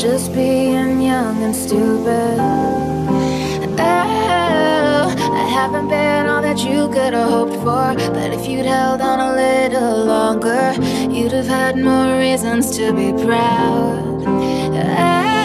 just being young and stupid. Oh, I haven't been all that you could have hoped for, but if you'd held on a little longer, you'd have had more reasons to be proud. Oh,